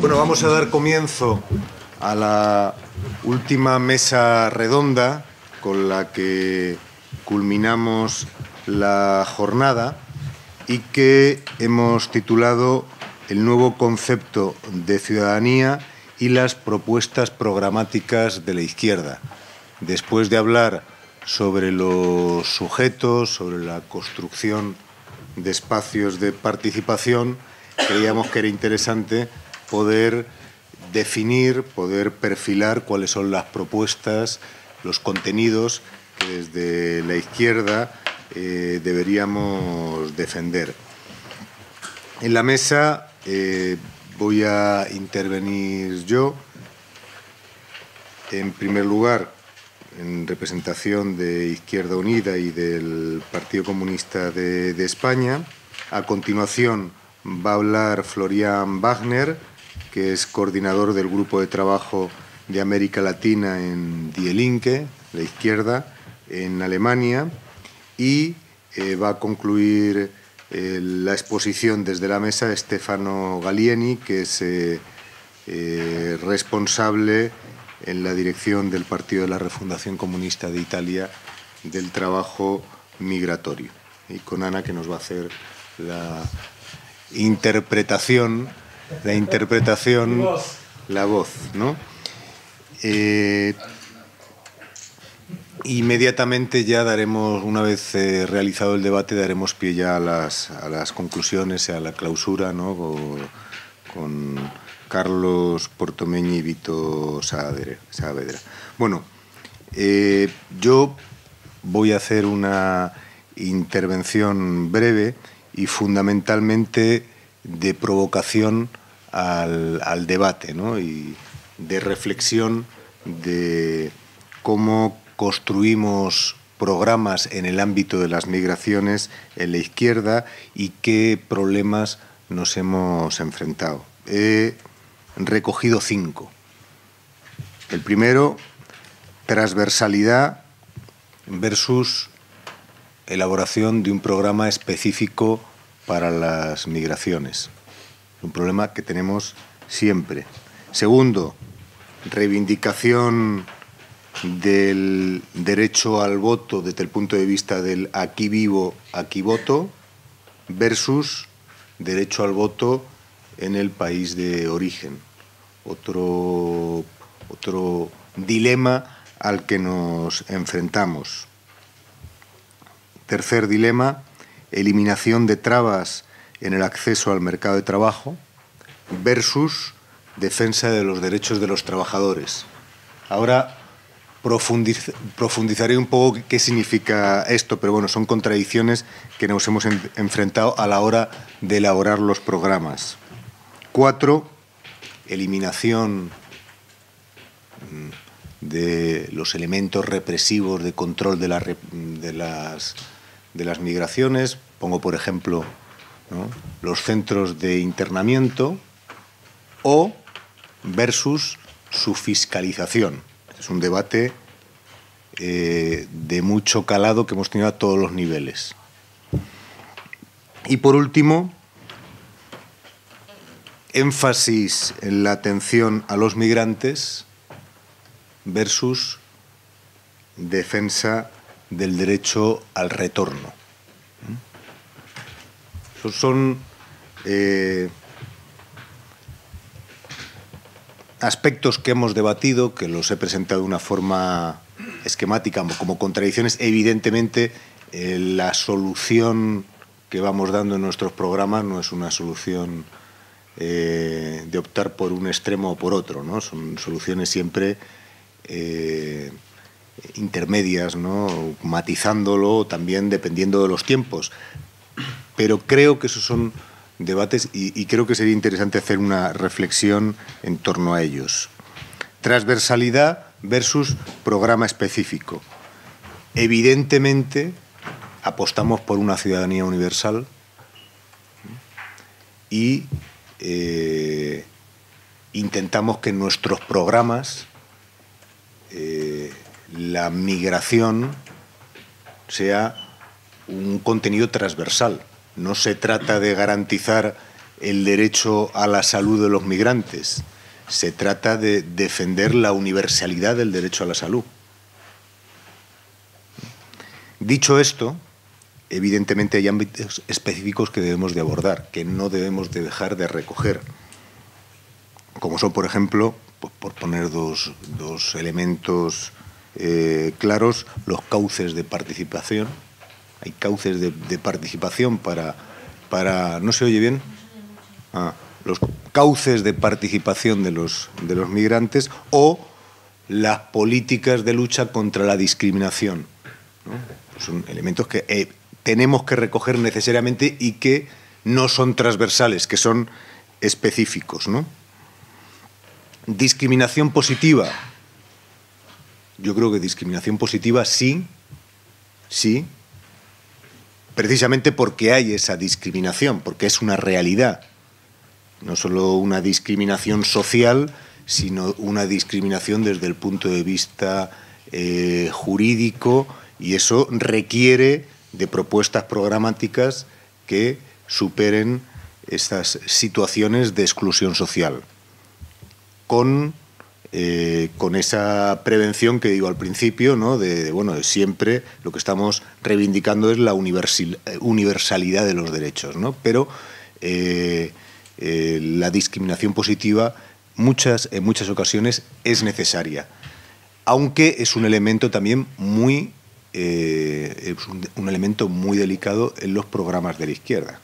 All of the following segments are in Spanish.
Bueno, vamos a dar comienzo a la última mesa redonda con la que culminamos la jornada y que hemos titulado El nuevo concepto de ciudadanía y las propuestas programáticas de la izquierda. Después de hablar sobre los sujetos, sobre la construcción de espacios de participación, creíamos que era interesante poder definir, poder perfilar cuáles son las propuestas, los contenidos que desde la izquierda deberíamos defender. En la mesa voy a intervenir yo, en primer lugar, en representación de Izquierda Unida y del Partido Comunista de España. A continuación va a hablar Florian Warweg, que es coordinador del Grupo de Trabajo de América Latina en Die Linke, la izquierda, en Alemania, y va a concluir la exposición desde la mesa Stefano Galieni, que es responsable en la dirección del Partido de la Refundación Comunista de Italia del trabajo migratorio, y con Ana, que nos va a hacer la interpretación, la voz, ¿no? Inmediatamente ya daremos, una vez realizado el debate, daremos pie ya a las conclusiones, a la clausura, ¿no? Con Carlos Portomeño y Vito Saavedra. Bueno, yo voy a hacer una intervención breve y fundamentalmente de provocación al debate, ¿no? Y de reflexión de cómo construimos programas en el ámbito de las migraciones en la izquierda y qué problemas nos hemos enfrentado. He recogido 5. El primero, transversalidad versus elaboración de un programa específico para las migraciones. Un problema que tenemos siempre. Segundo, reivindicación del derecho al voto desde el punto de vista del aquí vivo, aquí voto, versus derecho al voto en el país de origen. Otro dilema al que nos enfrentamos. Tercer dilema, eliminación de trabas en el acceso al mercado de trabajo versus defensa de los derechos de los trabajadores. Ahora profundizaré un poco qué significa esto, pero bueno, son contradicciones que nos hemos enfrentado a la hora de elaborar los programas. 4. Eliminación de los elementos represivos de control de las migraciones. Pongo, por ejemplo, ¿no?, los centros de internamiento, o versus su fiscalización. Es un debate de mucho calado que hemos tenido a todos los niveles. Y por último, énfasis en la atención a los migrantes versus defensa del derecho al retorno. Esos son aspectos que hemos debatido, que los he presentado de una forma esquemática como contradicciones. Evidentemente, la solución que vamos dando en nuestros programas no es una solución de optar por un extremo o por otro, ¿no? Son soluciones siempre intermedias, ¿no?, matizándolo también dependiendo de los tiempos. Pero creo que esos son debates y creo que sería interesante hacer una reflexión en torno a ellos. Transversalidad versus programa específico. Evidentemente apostamos por una ciudadanía universal y intentamos que nuestros programas la migración sea un contenido transversal. No se trata de garantizar el derecho a la salud de los migrantes, se trata de defender la universalidad del derecho a la salud. Dicho esto, evidentemente hay ámbitos específicos que debemos de abordar, que no debemos de dejar de recoger, como son, por ejemplo, pues por poner dos elementos claros, los cauces de participación. Hay cauces de participación para... ¿No se oye bien? Ah, los cauces de participación de los migrantes o las políticas de lucha contra la discriminación, ¿no? Pues son elementos que tenemos que recoger necesariamente y que no son transversales, que son específicos, ¿no? Discriminación positiva. Yo creo que discriminación positiva sí, precisamente porque hay esa discriminación, porque es una realidad. No solo una discriminación social, sino una discriminación desde el punto de vista jurídico, y eso requiere de propuestas programáticas que superen estas situaciones de exclusión social. Con esa prevención que digo al principio, ¿no? de siempre lo que estamos reivindicando es la universalidad de los derechos, ¿no? Pero la discriminación positiva en muchas ocasiones es necesaria, aunque es un elemento también muy delicado en los programas de la izquierda.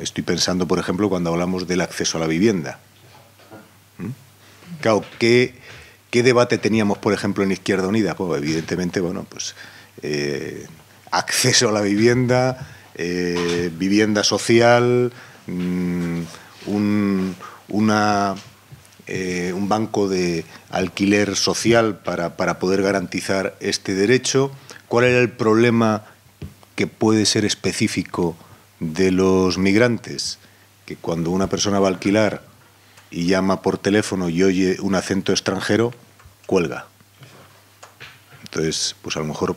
Estoy pensando, por ejemplo, cuando hablamos del acceso a la vivienda. Claro, ¿qué debate teníamos, por ejemplo, en Izquierda Unida? Pues evidentemente, bueno, pues acceso a la vivienda, vivienda social, un banco de alquiler social para poder garantizar este derecho. ¿Cuál era el problema que puede ser específico de los migrantes? Que cuando una persona va a alquilar y llama por teléfono y oye un acento extranjero, cuelga. Entonces, pues a lo mejor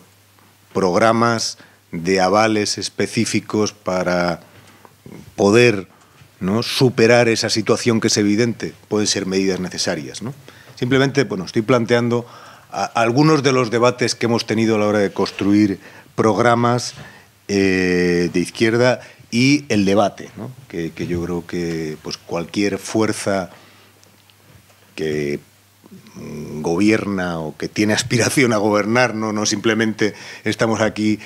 programas de avales específicos para poder, ¿no?, superar esa situación que es evidente, pueden ser medidas necesarias, ¿no? Simplemente, bueno, estoy planteando algunos de los debates que hemos tenido a la hora de construir programas de izquierda. Y el debate, ¿no?, que yo creo que pues cualquier fuerza que gobierna o que tiene aspiración a gobernar, no simplemente estamos aquí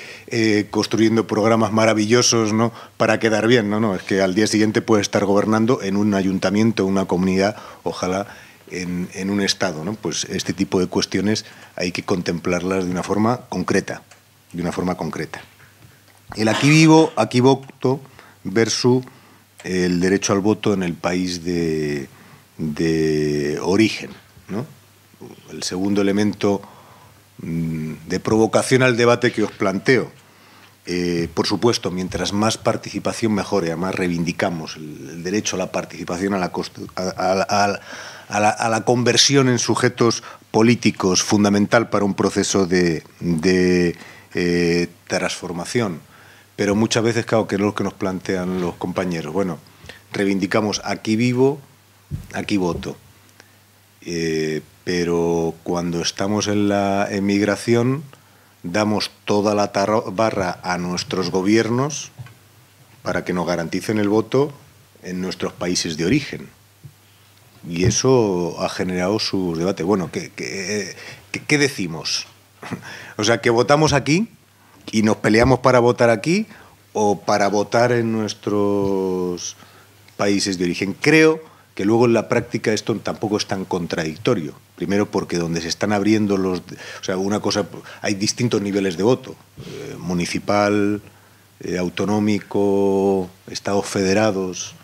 construyendo programas maravillosos, ¿no?, para quedar bien, no, es que al día siguiente puede estar gobernando en un ayuntamiento, en una comunidad, ojalá en un estado, ¿no? Pues este tipo de cuestiones hay que contemplarlas de una forma concreta, El aquí voto versus el derecho al voto en el país de origen, ¿no? El segundo elemento de provocación al debate que os planteo. Por supuesto, mientras más participación mejor, y además reivindicamos el derecho a la participación, a la conversión en sujetos políticos, fundamental para un proceso de transformación. Pero muchas veces, claro, que es lo que nos plantean los compañeros. Bueno, reivindicamos aquí vivo, aquí voto. Pero cuando estamos en la emigración, damos toda la tabarra a nuestros gobiernos para que nos garanticen el voto en nuestros países de origen. Y eso ha generado sus debates. Bueno, ¿qué decimos? O sea, que votamos aquí y nos peleamos para votar aquí o para votar en nuestros países de origen. Creo que luego en la práctica esto tampoco es tan contradictorio. Primero porque donde se están abriendo los... O sea, una cosa... Hay distintos niveles de voto. Municipal, autonómico, estados federados,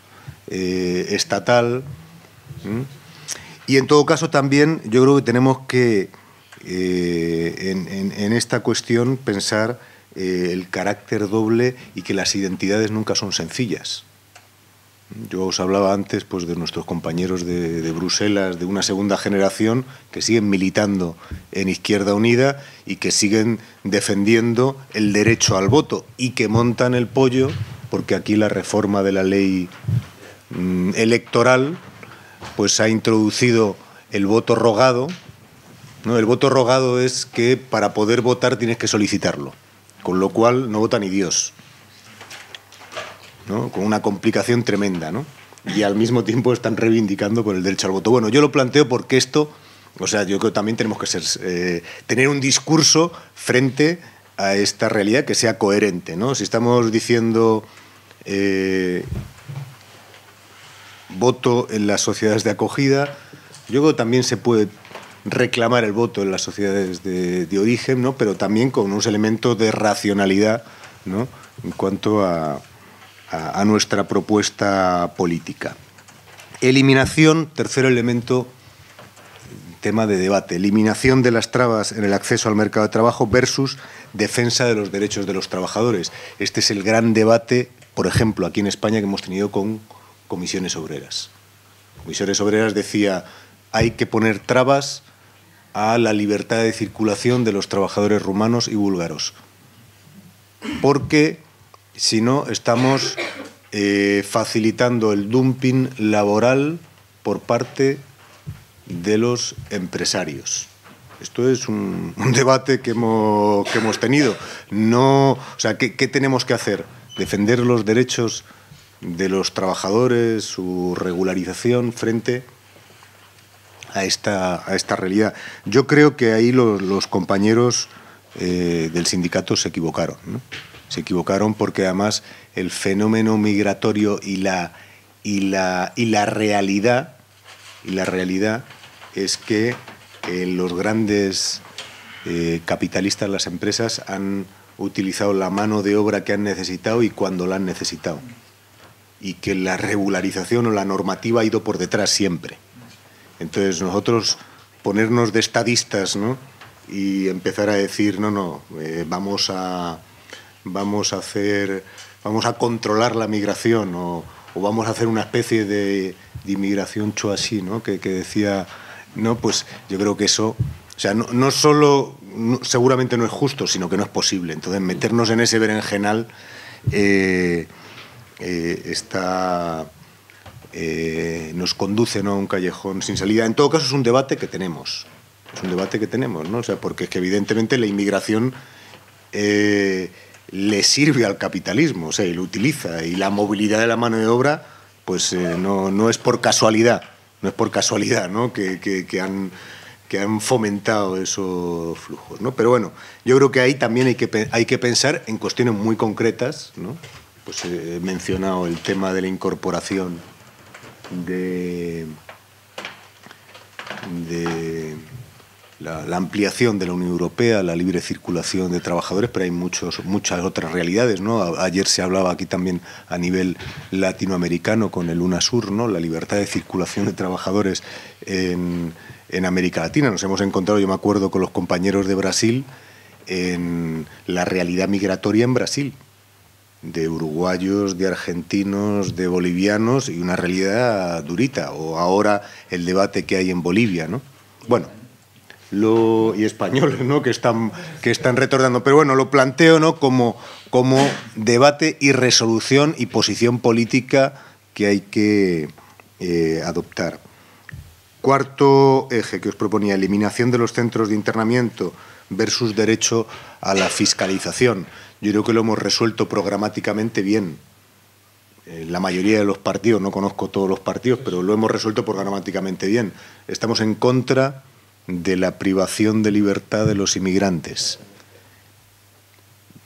estatal. ¿Mm? Y en todo caso también yo creo que tenemos que... en esta cuestión pensar el carácter doble y que las identidades nunca son sencillas. Yo os hablaba antes pues, de nuestros compañeros de Bruselas, de una segunda generación que siguen militando en Izquierda Unida y que siguen defendiendo el derecho al voto y que montan el pollo porque aquí la reforma de la ley electoral pues, ha introducido el voto rogado. ¿No? El voto rogado es que para poder votar tienes que solicitarlo, con lo cual no vota ni Dios. ¿No? Con una complicación tremenda, ¿no? Y al mismo tiempo están reivindicando con el derecho al voto. Bueno, yo lo planteo porque esto, o sea, yo creo que también tenemos que ser, tener un discurso frente a esta realidad que sea coherente, ¿no? Si estamos diciendo voto en las sociedades de acogida, yo creo que también se puede reclamar el voto en las sociedades de origen, ¿no? Pero también con unos elementos de racionalidad, ¿no? En cuanto a nuestra propuesta política. Eliminación, tercer elemento, tema de debate, eliminación de las trabas en el acceso al mercado de trabajo versus defensa de los derechos de los trabajadores. Este es el gran debate, por ejemplo, aquí en España que hemos tenido con comisiones obreras. Comisiones obreras decía, hay que poner trabas a la libertad de circulación de los trabajadores rumanos y búlgaros, porque si no, estamos facilitando el dumping laboral por parte de los empresarios. Esto es un debate que hemos tenido. No, o sea, ¿qué tenemos que hacer? ¿Defender los derechos de los trabajadores, su regularización frente a esta realidad? Yo creo que ahí los compañeros del sindicato se equivocaron, ¿no? Se equivocaron porque además el fenómeno migratorio y la realidad es que los grandes capitalistas, las empresas, han utilizado la mano de obra que han necesitado y cuando la han necesitado. Y que la regularización o la normativa ha ido por detrás siempre. Entonces nosotros ponernos de estadistas, ¿no? Y empezar a decir, vamos a controlar la migración o vamos a hacer una especie de inmigración choasí, ¿no? Que decía, no, pues yo creo que eso, o sea, no solo seguramente no es justo, sino que no es posible. Entonces meternos en ese berenjenal nos conduce, ¿no?, a un callejón sin salida. En todo caso es un debate que tenemos, ¿no? O sea, porque es que evidentemente la inmigración le sirve al capitalismo, o sea, y lo utiliza, y la movilidad de la mano de obra pues no es por casualidad, ¿no? que han fomentado esos flujos, ¿no? Pero bueno, yo creo que ahí también hay que pensar en cuestiones muy concretas, ¿no? Pues he mencionado el tema de la incorporación de la ampliación de la Unión Europea, la libre circulación de trabajadores, pero hay muchas otras realidades, ¿no? Ayer se hablaba aquí también a nivel latinoamericano con el UNASUR, ¿no? La libertad de circulación de trabajadores en América Latina. Nos hemos encontrado, yo me acuerdo, con los compañeros de Brasil en la realidad migratoria en Brasil, de uruguayos, de argentinos, de bolivianos, y una realidad durita. O ahora el debate que hay en Bolivia, ¿no? Bueno, y españoles, ¿no?, que están retornando. Pero bueno, lo planteo, ¿no?, como debate y resolución y posición política que hay que adoptar. Cuarto eje que os proponía, eliminación de los centros de internamiento versus derecho a la fiscalización. Yo creo que lo hemos resuelto programáticamente bien. La mayoría de los partidos, no conozco todos los partidos, pero lo hemos resuelto programáticamente bien. Estamos en contra de la privación de libertad de los inmigrantes.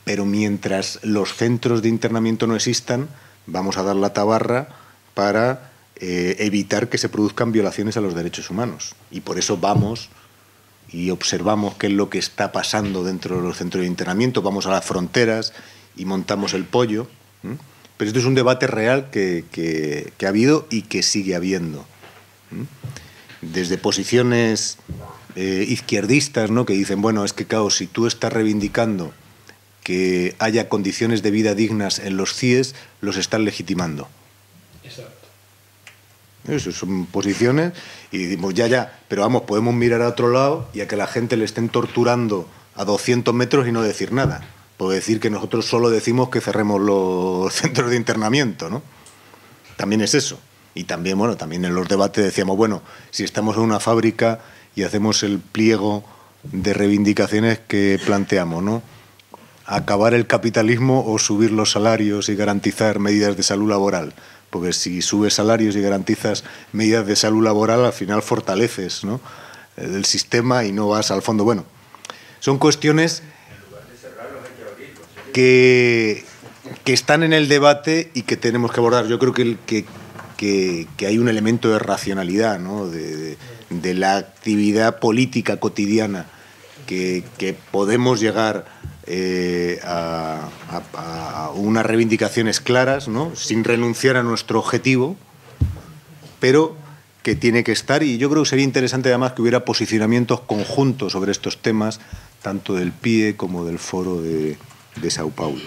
Pero mientras los centros de internamiento no existan, vamos a dar la tabarra para evitar que se produzcan violaciones a los derechos humanos. Y por eso vamos y observamos qué es lo que está pasando dentro de los centros de internamiento, vamos a las fronteras y montamos el pollo. ¿Mm? Pero esto es un debate real que ha habido y que sigue habiendo. ¿Mm? Desde posiciones izquierdistas, ¿no?, que dicen, bueno, es que claro, si tú estás reivindicando que haya condiciones de vida dignas en los CIEs, los estás legitimando. Exacto. Eso son posiciones y decimos, pero vamos, podemos mirar a otro lado y a que la gente le estén torturando a 200 metros y no decir nada. Puedo decir que nosotros solo decimos que cerremos los centros de internamiento, ¿no? También es eso. Y también, bueno, también en los debates decíamos, bueno, si estamos en una fábrica y hacemos el pliego de reivindicaciones que planteamos, ¿no? Acabar el capitalismo o subir los salarios y garantizar medidas de salud laboral. Porque si subes salarios y garantizas medidas de salud laboral, al final fortaleces, ¿no?, el sistema y no vas al fondo. Bueno, son cuestiones que están en el debate y que tenemos que abordar. Yo creo que hay un elemento de racionalidad, ¿no?, de la actividad política cotidiana que podemos llegar a unas reivindicaciones claras, ¿no?, sin renunciar a nuestro objetivo, pero que tiene que estar. Y yo creo que sería interesante además que hubiera posicionamientos conjuntos sobre estos temas, tanto del PIE como del Foro de Sao Paulo.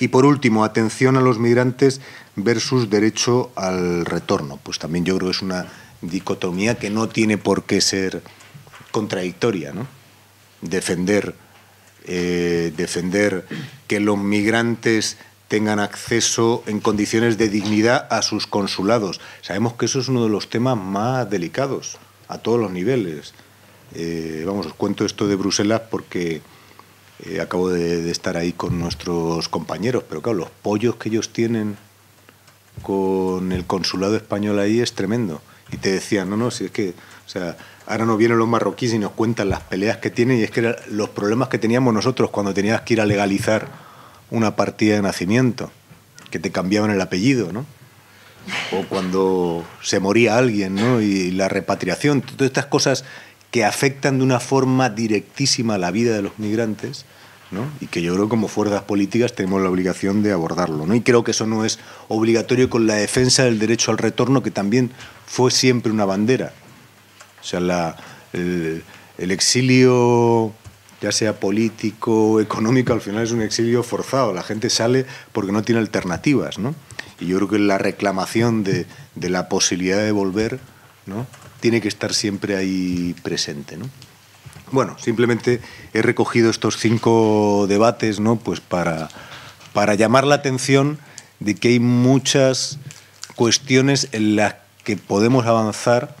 Y por último, atención a los migrantes versus derecho al retorno. Pues también yo creo que es una dicotomía que no tiene por qué ser contradictoria, ¿no? Defender que los migrantes tengan acceso en condiciones de dignidad a sus consulados. Sabemos que eso es uno de los temas más delicados a todos los niveles. Vamos, os cuento esto de Bruselas porque... acabo de estar ahí con nuestros compañeros, pero claro, los pollos que ellos tienen con el consulado español ahí es tremendo. Y te decían, no, si es que, o sea, ahora nos vienen los marroquíes y nos cuentan las peleas que tienen y es que los problemas que teníamos nosotros cuando tenías que ir a legalizar una partida de nacimiento, que te cambiaban el apellido, ¿no? O cuando se moría alguien, ¿no? Y la repatriación, todas estas cosas que afectan de una forma directísima la vida de los migrantes, ¿no?, y que yo creo que como fuerzas políticas tenemos la obligación de abordarlo, ¿no? Y creo que eso no es obligatorio con la defensa del derecho al retorno, que también fue siempre una bandera. O sea, el exilio, ya sea político, económico, al final es un exilio forzado. La gente sale porque no tiene alternativas, ¿no? Y yo creo que la reclamación de la posibilidad de volver, ¿no?, tiene que estar siempre ahí presente, ¿no? Bueno, simplemente he recogido estos 5 debates, ¿no?, pues para llamar la atención de que hay muchas cuestiones en las que podemos avanzar,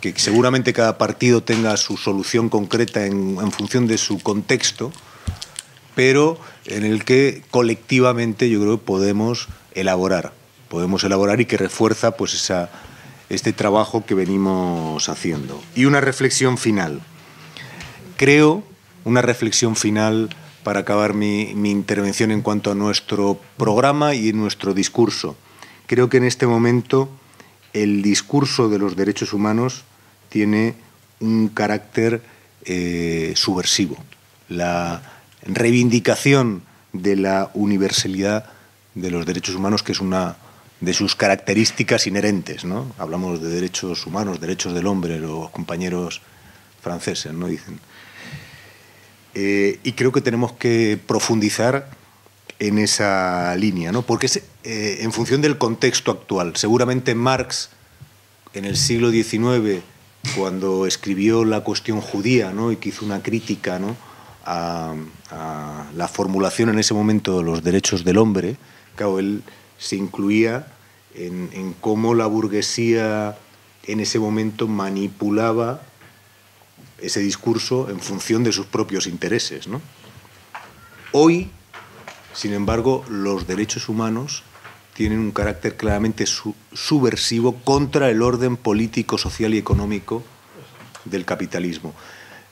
que seguramente cada partido tenga su solución concreta en función de su contexto, pero en el que colectivamente yo creo que podemos elaborar y que refuerza pues este trabajo que venimos haciendo. Y una reflexión final. Creo, una reflexión final para acabar mi intervención en cuanto a nuestro programa y nuestro discurso. Creo que en este momento el discurso de los derechos humanos tiene un carácter subversivo. La reivindicación de la universalidad de los derechos humanos, que es una de sus características inherentes, ¿no? Hablamos de derechos humanos, derechos del hombre, los compañeros franceses, ¿no?, dicen. Y creo que tenemos que profundizar en esa línea, ¿no?, porque es, en función del contexto actual. Seguramente Marx, en el siglo XIX, cuando escribió La cuestión judía, ¿no?, y que hizo una crítica, ¿no?, a la formulación en ese momento de los derechos del hombre, claro, él se incluía en cómo la burguesía en ese momento manipulaba ese discurso en función de sus propios intereses, ¿no? Hoy, sin embargo, los derechos humanos tienen un carácter claramente subversivo contra el orden político, social y económico del capitalismo.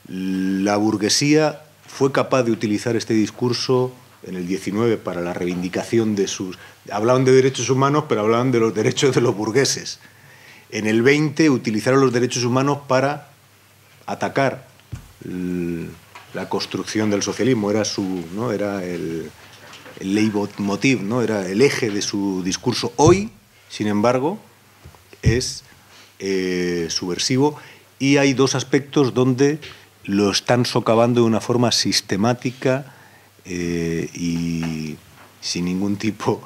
La burguesía fue capaz de utilizar este discurso en el 19 para la reivindicación de sus... Hablaban de derechos humanos, pero hablaban de los derechos de los burgueses. En el 20 utilizaron los derechos humanos para atacar la construcción del socialismo. Era su, ¿no?, era el leitmotiv, ¿no?, era el eje de su discurso. Hoy, sin embargo, es subversivo y hay dos aspectos donde lo están socavando de una forma sistemática y sin ningún tipo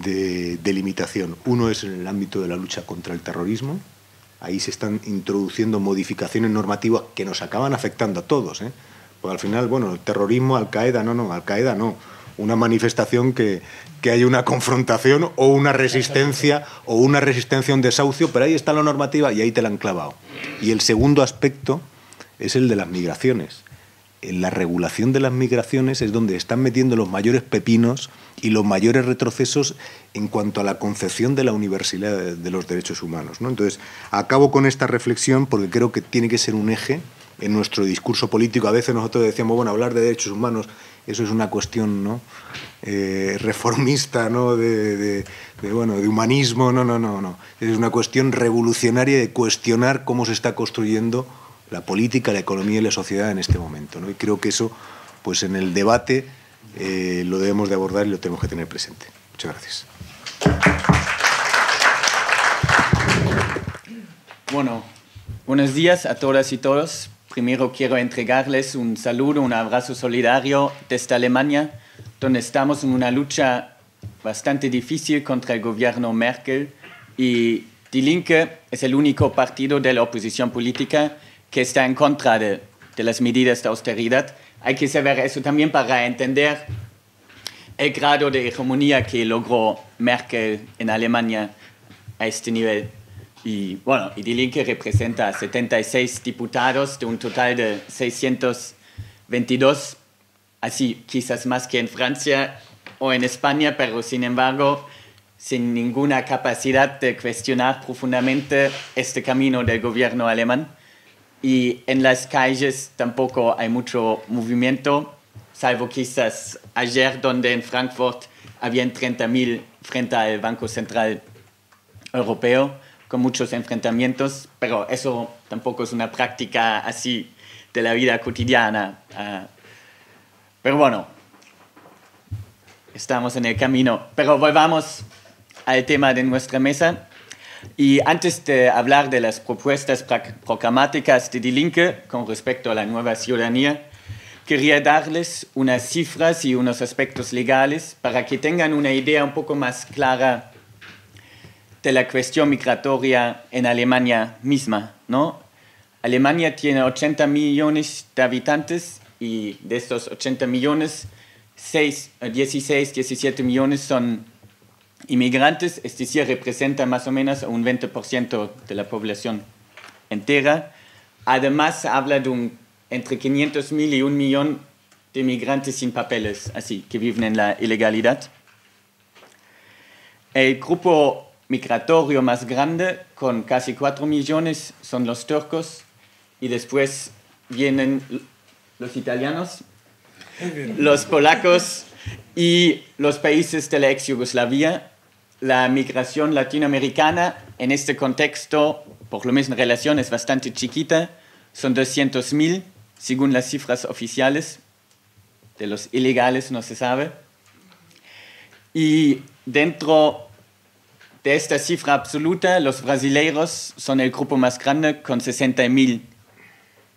de delimitación. Uno es en el ámbito de la lucha contra el terrorismo. Ahí se están introduciendo modificaciones normativas que nos acaban afectando a todos, ¿eh? Porque al final, bueno, el terrorismo, Al-Qaeda, Al-Qaeda no. Una manifestación que haya una confrontación o una resistencia a un desahucio, pero ahí está la normativa y ahí te la han clavado. Y el segundo aspecto es el de las migraciones. En la regulación de las migraciones es donde están metiendo los mayores pepinos y los mayores retrocesos en cuanto a la concepción de la universalidad de los derechos humanos, ¿no? Entonces, acabo con esta reflexión porque creo que tiene que ser un eje en nuestro discurso político. A veces nosotros decíamos, bueno, hablar de derechos humanos, eso es una cuestión, ¿no?, reformista, ¿no?, de humanismo. No. Es una cuestión revolucionaria de cuestionar cómo se está construyendo la política, la economía y la sociedad en este momento, ¿no? Y creo que eso, pues en el debate, lo debemos de abordar y lo tenemos que tener presente. Muchas gracias. Bueno, buenos días a todas y todos. Primero quiero entregarles un saludo, un abrazo solidario desde Alemania, donde estamos en una lucha bastante difícil contra el gobierno Merkel, y Die Linke es el único partido de la oposición política que está en contra de las medidas de austeridad. Hay que saber eso también para entender el grado de hegemonía que logró Merkel en Alemania a este nivel. Y bueno, Die Linke representa a 76 diputados de un total de 622, así quizás más que en Francia o en España, pero sin embargo, sin ninguna capacidad de cuestionar profundamente este camino del gobierno alemán. Y en las calles tampoco hay mucho movimiento, salvo quizás ayer, donde en Frankfurt habían 30.000 frente al Banco Central Europeo, con muchos enfrentamientos, pero eso tampoco es una práctica así de la vida cotidiana. Pero bueno, estamos en el camino. Pero volvamos al tema de nuestra mesa. Y antes de hablar de las propuestas programáticas de Die Linke con respecto a la nueva ciudadanía, quería darles unas cifras y unos aspectos legales para que tengan una idea un poco más clara de la cuestión migratoria en Alemania misma, ¿no? Alemania tiene 80 millones de habitantes y de estos 80 millones, 17 millones son inmigrantes, es decir, representa más o menos un 20% de la población entera. Además, habla de entre 500.000 y 1 millón de inmigrantes sin papeles, así que viven en la ilegalidad. El grupo migratorio más grande, con casi 4 millones, son los turcos, y después vienen los italianos, los polacos y los países de la ex Yugoslavia. La migración latinoamericana en este contexto, por lo menos en relación, es bastante chiquita. Son 200.000, según las cifras oficiales. De los ilegales no se sabe. Y dentro de esta cifra absoluta, los brasileiros son el grupo más grande, con 60.000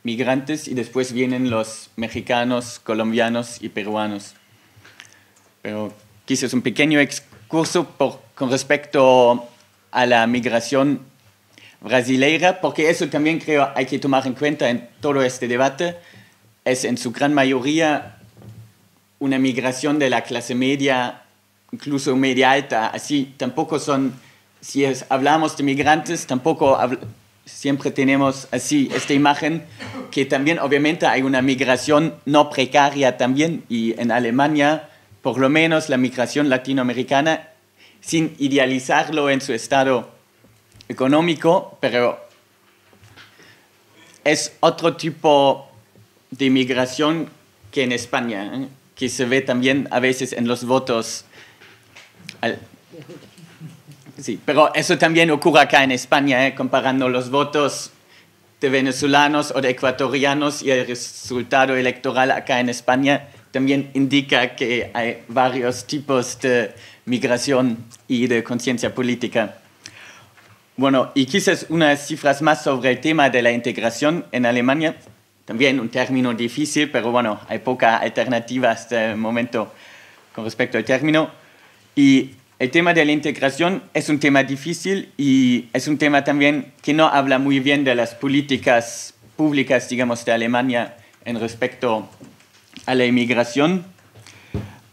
migrantes, y después vienen los mexicanos, colombianos y peruanos. Pero quizás un pequeño excurso con respecto a la migración brasileira, porque eso también creo hay que tomar en cuenta en todo este debate. Es en su gran mayoría una migración de la clase media, incluso media alta. Así tampoco son, si hablamos de migrantes, tampoco siempre tenemos así esta imagen, que también obviamente hay una migración no precaria también, y en Alemania, por lo menos la migración latinoamericana, sin idealizarlo en su estado económico, pero es otro tipo de migración que en España, ¿eh?, que se ve también a veces en los votos. Sí, pero eso también ocurre acá en España, ¿eh?, comparando los votos de venezolanos o de ecuatorianos y el resultado electoral acá en España, también indica que hay varios tipos de migración y de conciencia política. Bueno, y quizás unas cifras más sobre el tema de la integración en Alemania. También un término difícil, pero bueno, hay poca alternativa hasta el momento con respecto al término. Y El tema de la integración es un tema difícil y es un tema también que no habla muy bien de las políticas públicas, digamos, de Alemania en respecto a la inmigración.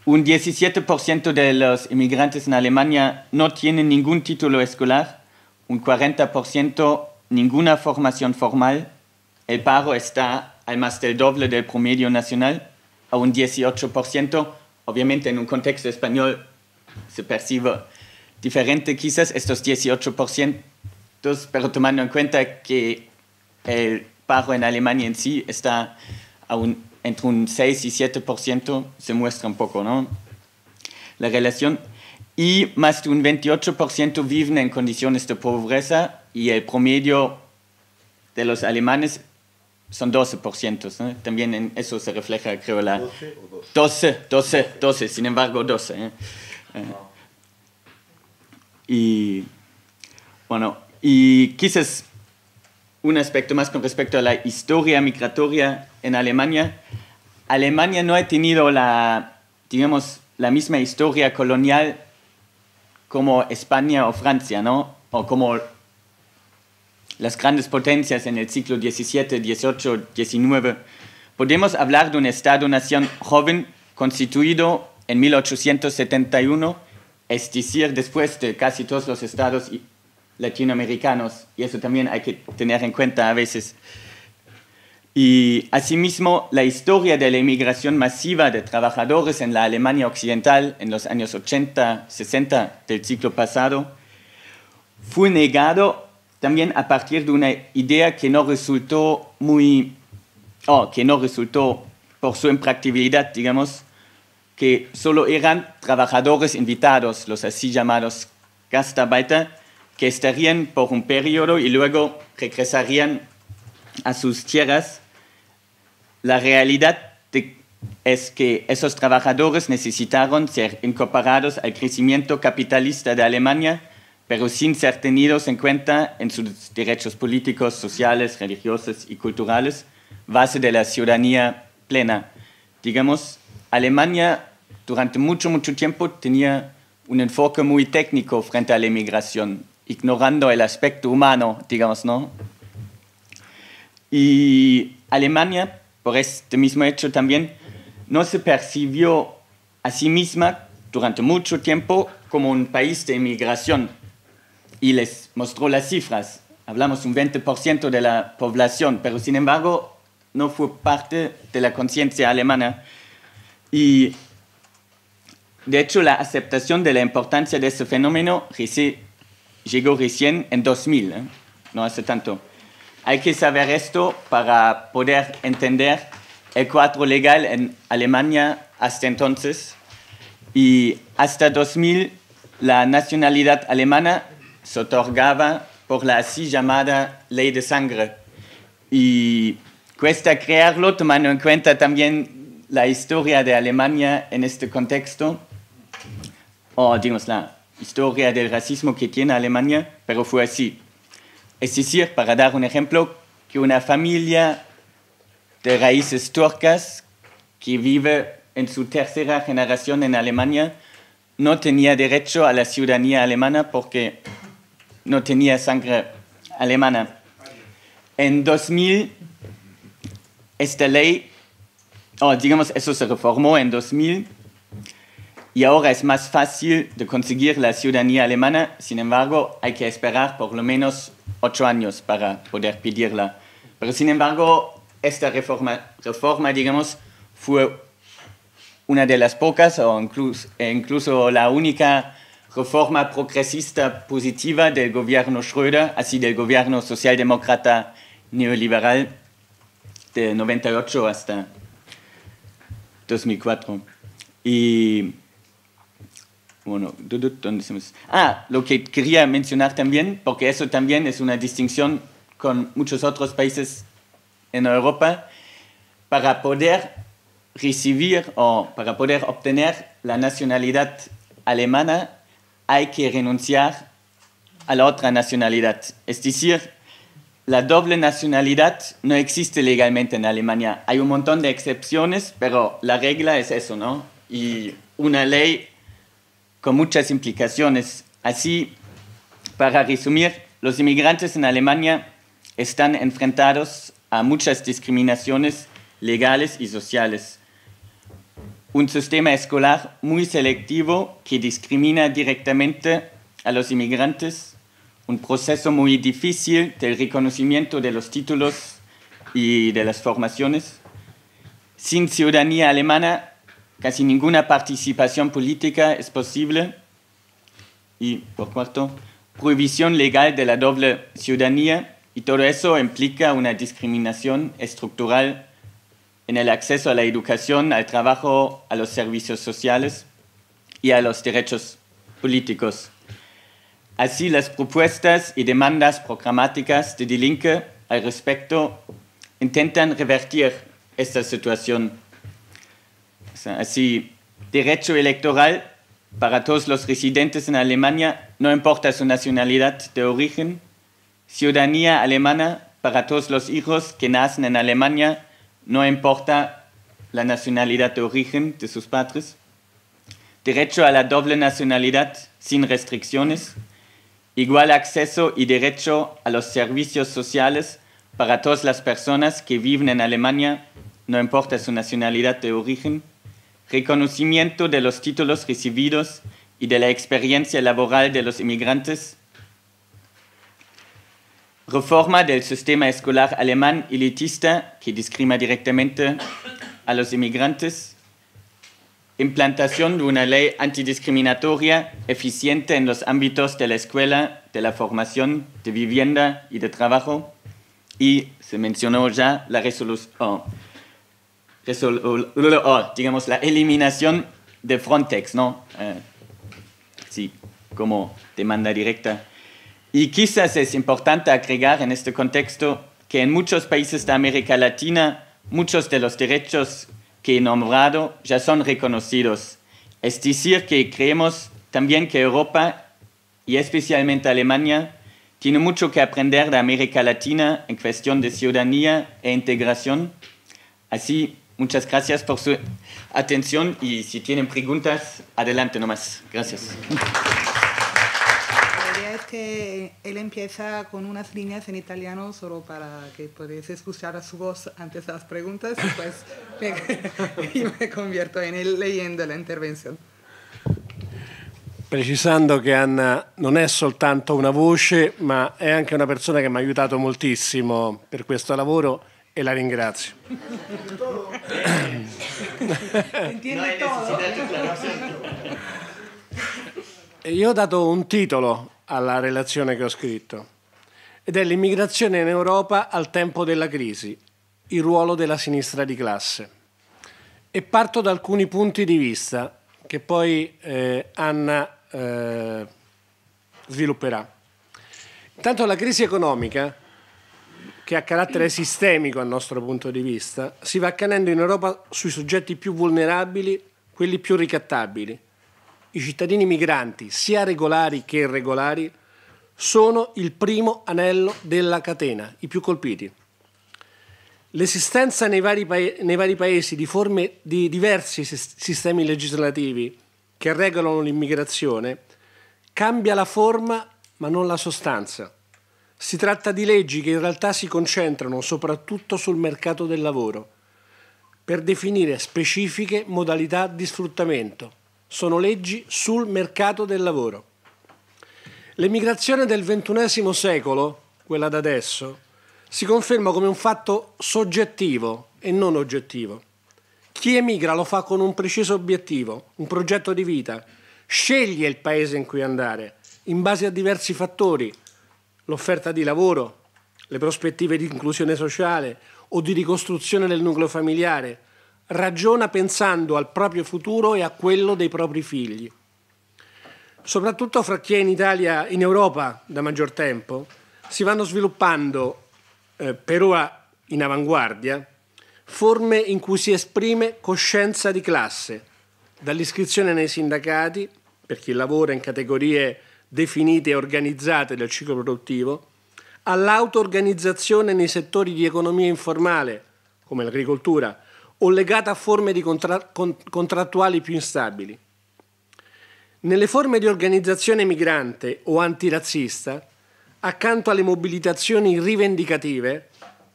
Un 17% de los inmigrantes en Alemania no tienen ningún título escolar, un 40% ninguna formación formal. El paro está al más del doble del promedio nacional, a un 18%. Obviamente en un contexto español se percibe diferente quizás estos 18%, pero tomando en cuenta que el paro en Alemania en sí está entre un 6 y 7%, se muestra un poco, ¿no?, la relación. Y más de un 28% viven en condiciones de pobreza y el promedio de los alemanes son 12%, ¿eh? También en eso se refleja, creo, la... ¿12 o 12? 12, sin embargo, 12. ¿Eh? Y bueno, y quizás un aspecto más con respecto a la historia migratoria en Alemania. Alemania no ha tenido la, digamos, la misma historia colonial como España o Francia, ¿no? O como las grandes potencias en el siglo XVII, XVIII, XIX. Podemos hablar de un Estado-nación joven constituido en 1871, es decir, después de casi todos los estados latinoamericanos, y eso también hay que tener en cuenta a veces. Y asimismo, la historia de la inmigración masiva de trabajadores en la Alemania occidental en los años 80, 60 del siglo pasado fue negado también a partir de una idea que no resultó por su impracticabilidad, digamos, que solo eran trabajadores invitados, los así llamados Gastarbeiter, que estarían por un periodo y luego regresarían a sus tierras. La realidad es que esos trabajadores necesitaron ser incorporados al crecimiento capitalista de Alemania, pero sin ser tenidos en cuenta en sus derechos políticos, sociales, religiosos y culturales, base de la ciudadanía plena. Digamos, Alemania durante mucho tiempo tenía un enfoque muy técnico frente a la inmigración, ignorando el aspecto humano, digamos, ¿no? Y Alemania, por este mismo hecho también, no se percibió a sí misma durante mucho tiempo como un país de inmigración. Y les mostró las cifras. Hablamos un 20% de la población, pero sin embargo no fue parte de la conciencia alemana. Y de hecho la aceptación de la importancia de este fenómeno llegó recién en 2000, ¿eh? No hace tanto. Hay que saber esto para poder entender el cuadro legal en Alemania hasta entonces. Y hasta 2000 la nacionalidad alemana se otorgaba por la así llamada ley de sangre. Y cuesta creerlo tomando en cuenta también la historia de Alemania en este contexto, o digamos la historia del racismo que tiene Alemania, pero fue así. Es decir, para dar un ejemplo, que una familia de raíces turcas que vive en su tercera generación en Alemania no tenía derecho a la ciudadanía alemana porque no tenía sangre alemana. En 2000, esta ley, digamos, eso se reformó en 2000 y ahora es más fácil de conseguir la ciudadanía alemana. Sin embargo, hay que esperar por lo menos 8 años para poder pedirla. Pero sin embargo, esta reforma, digamos, fue una de las pocas o incluso la única reforma progresista positiva del gobierno Schröder, así del gobierno socialdemócrata neoliberal de 98 hasta 2004. Y bueno, lo que quería mencionar también, porque eso también es una distinción con muchos otros países en Europa, para poder recibir o para poder obtener la nacionalidad alemana hay que renunciar a la otra nacionalidad. Es decir, la doble nacionalidad no existe legalmente en Alemania. Hay un montón de excepciones, pero la regla es eso, ¿no? Y una ley con muchas implicaciones. Así, para resumir, los inmigrantes en Alemania están enfrentados a muchas discriminaciones legales y sociales. Un sistema escolar muy selectivo que discrimina directamente a los inmigrantes, un proceso muy difícil del reconocimiento de los títulos y de las formaciones. Sin ciudadanía alemana, casi ninguna participación política es posible. Y, por cuarto, prohibición legal de la doble ciudadanía, y todo eso implica una discriminación estructural en el acceso a la educación, al trabajo, a los servicios sociales y a los derechos políticos. Así, las propuestas y demandas programáticas de Die Linke al respecto intentan revertir esta situación. Así, derecho electoral para todos los residentes en Alemania, no importa su nacionalidad de origen. Ciudadanía alemana para todos los hijos que nacen en Alemania, no importa la nacionalidad de origen de sus padres. Derecho a la doble nacionalidad sin restricciones. Igual acceso y derecho a los servicios sociales para todas las personas que viven en Alemania, no importa su nacionalidad de origen. Reconocimiento de los títulos recibidos y de la experiencia laboral de los inmigrantes. Reforma del sistema escolar alemán elitista que discrimina directamente a los inmigrantes. Implantación de una ley antidiscriminatoria eficiente en los ámbitos de la escuela, de la formación, de vivienda y de trabajo. Y se mencionó ya la resolución. Digamos, la eliminación de Frontex, ¿no? Sí, como demanda directa. Y quizás es importante agregar en este contexto que en muchos países de América Latina muchos de los derechos que he nombrado ya son reconocidos. Es decir, que creemos también que Europa, y especialmente Alemania, tiene mucho que aprender de América Latina en cuestión de ciudadanía e integración. Así, muchas gracias por su atención y si tienen preguntas, adelante nomás. Gracias. La idea es que él empieza con unas líneas en italiano solo para que podáis escuchar a su voz antes de las preguntas y pues me convierto en él leyendo la intervención. Precisando che Anna non è soltanto una voce, ma è anche una persona che mi ha aiutato moltissimo per questo lavoro. E la ringrazio. Io ho dato un titolo alla relazione che ho scritto ed è l'immigrazione in Europa al tempo della crisi, il ruolo della sinistra di classe. E parto da alcuni punti di vista che poi Anna svilupperà. Intanto la crisi economica, che ha carattere sistemico al nostro punto di vista, si va accanendo in Europa sui soggetti più vulnerabili, quelli più ricattabili. I cittadini migranti, sia regolari che irregolari, sono il primo anello della catena, i più colpiti. L'esistenza nei vari paesi di forme di diversi sistemi legislativi che regolano l'immigrazione cambia la forma ma non la sostanza. Si tratta di leggi che in realtà si concentrano soprattutto sul mercato del lavoro, per definire specifiche modalità di sfruttamento. Sono leggi sul mercato del lavoro. L'emigrazione del XXI secolo, quella da adesso, si conferma come un fatto soggettivo e non oggettivo. Chi emigra lo fa con un preciso obiettivo, un progetto di vita. Sceglie il paese in cui andare, in base a diversi fattori: l'offerta di lavoro, le prospettive di inclusione sociale o di ricostruzione del nucleo familiare, ragiona pensando al proprio futuro e a quello dei propri figli. Soprattutto fra chi è in Europa da maggior tempo, si vanno sviluppando, per ora in avanguardia, forme in cui si esprime coscienza di classe, dall'iscrizione nei sindacati, per chi lavora in categorie definite e organizzate del ciclo produttivo, all'auto-organizzazione nei settori di economia informale, come l'agricoltura, o legata a forme di contrattuali più instabili. Nelle forme di organizzazione migrante o antirazzista, accanto alle mobilitazioni rivendicative,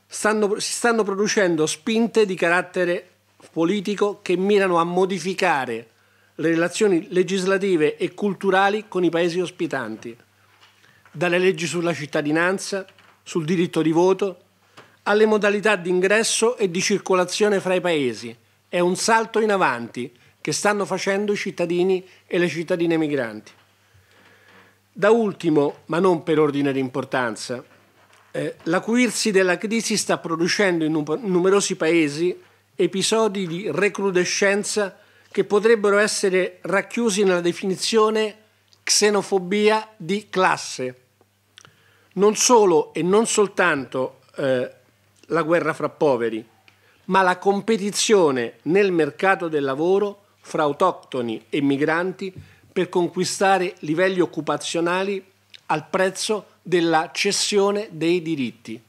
si stanno producendo spinte di carattere politico che mirano a modificare le relazioni legislative e culturali con i paesi ospitanti, dalle leggi sulla cittadinanza, sul diritto di voto, alle modalità di ingresso e di circolazione fra i paesi. È un salto in avanti che stanno facendo i cittadini e le cittadine migranti. Da ultimo, ma non per ordine di importanza, l'acuirsi della crisi sta producendo in numerosi paesi episodi di recrudescenza che potrebbero essere racchiusi nella definizione xenofobia di classe. Non solo e non soltanto la guerra fra poveri, ma la competizione nel mercato del lavoro fra autoctoni e migranti per conquistare livelli occupazionali al prezzo della cessione dei diritti.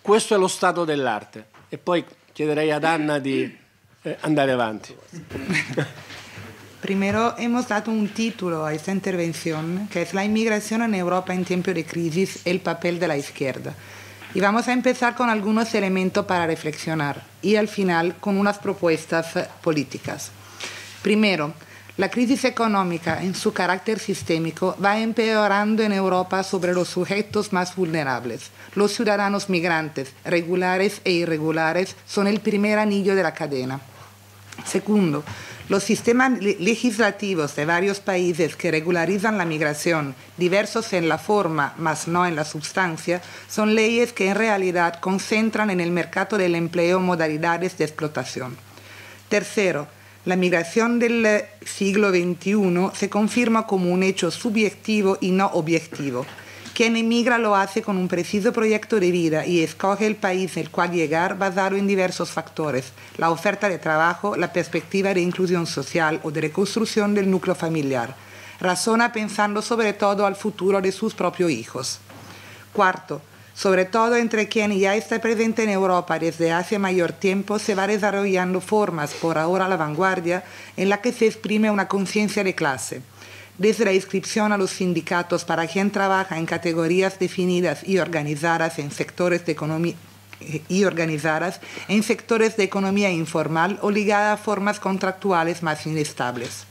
Questo è lo stato dell'arte. E poi chiederei ad Anna di andare avanti. Primero hemos dado un título a esta intervención, que es la inmigración en Europa en tiempo de crisis, el papel de la izquierda. Y vamos a empezar con algunos elementos para reflexionar y al final con unas propuestas políticas. Primero, la crisis económica en su carácter sistémico va empeorando en Europa sobre los sujetos más vulnerables. Los ciudadanos migrantes, regulares e irregulares, son el primer anillo de la cadena. Segundo, los sistemas legislativos de varios países que regularizan la migración, diversos en la forma, mas no en la sustancia, son leyes que en realidad concentran en el mercado del empleo modalidades de explotación. Tercero, la migración del siglo XXI se confirma como un hecho subjetivo y no objetivo. Quien emigra lo hace con un preciso proyecto de vida y escoge el país al cual llegar basado en diversos factores: la oferta de trabajo, la perspectiva de inclusión social o de reconstrucción del núcleo familiar. Razona pensando sobre todo al futuro de sus propios hijos. Cuarto, sobre todo entre quien ya está presente en Europa desde hace mayor tiempo, se va desarrollando formas, por ahora a la vanguardia, en la que se exprime una conciencia de clase. Desde la inscripción a los sindicatos para quien trabaja en categorías definidas y organizadas en sectores de economía informal o ligada a formas contractuales más inestables.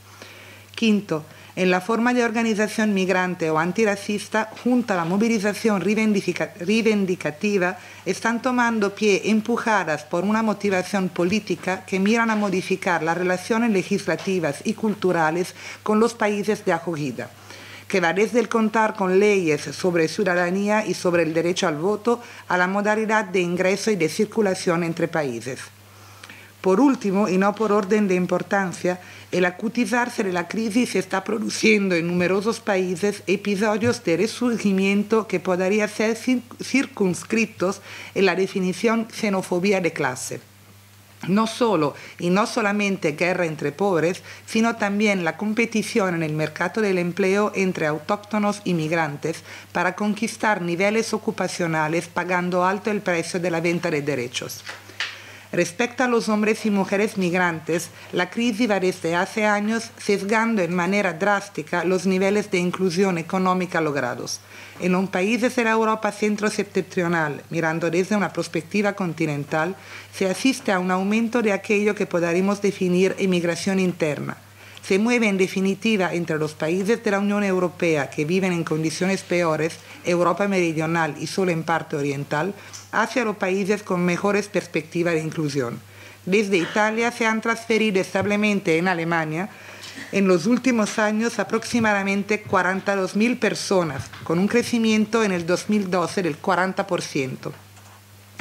Quinto, en la forma de organización migrante o antirracista, junto a la movilización reivindicativa, están tomando pie empujadas por una motivación política que miran a modificar las relaciones legislativas y culturales con los países de acogida, que va desde el contar con leyes sobre ciudadanía y sobre el derecho al voto a la modalidad de ingreso y de circulación entre países. Por último, y no por orden de importancia, el acutizarse de la crisis está produciendo en numerosos países episodios de resurgimiento que podrían ser circunscritos en la definición xenofobia de clase. No solo y no solamente guerra entre pobres, sino también la competición en el mercado del empleo entre autóctonos y migrantes para conquistar niveles ocupacionales pagando alto el precio de la venta de derechos. Respecto a los hombres y mujeres migrantes, la crisis va desde hace años sesgando en manera drástica los niveles de inclusión económica logrados. En los países de la Europa centro-septentrional, mirando desde una perspectiva continental, se asiste a un aumento de aquello que podríamos definir emigración interna. Se mueve en definitiva entre los países de la Unión Europea que viven en condiciones peores, Europa meridional y solo en parte oriental, hacia los países con mejores perspectivas de inclusión. Desde Italia se han transferido establemente en Alemania en los últimos años aproximadamente 42.000 personas, con un crecimiento en el 2012 del 40%.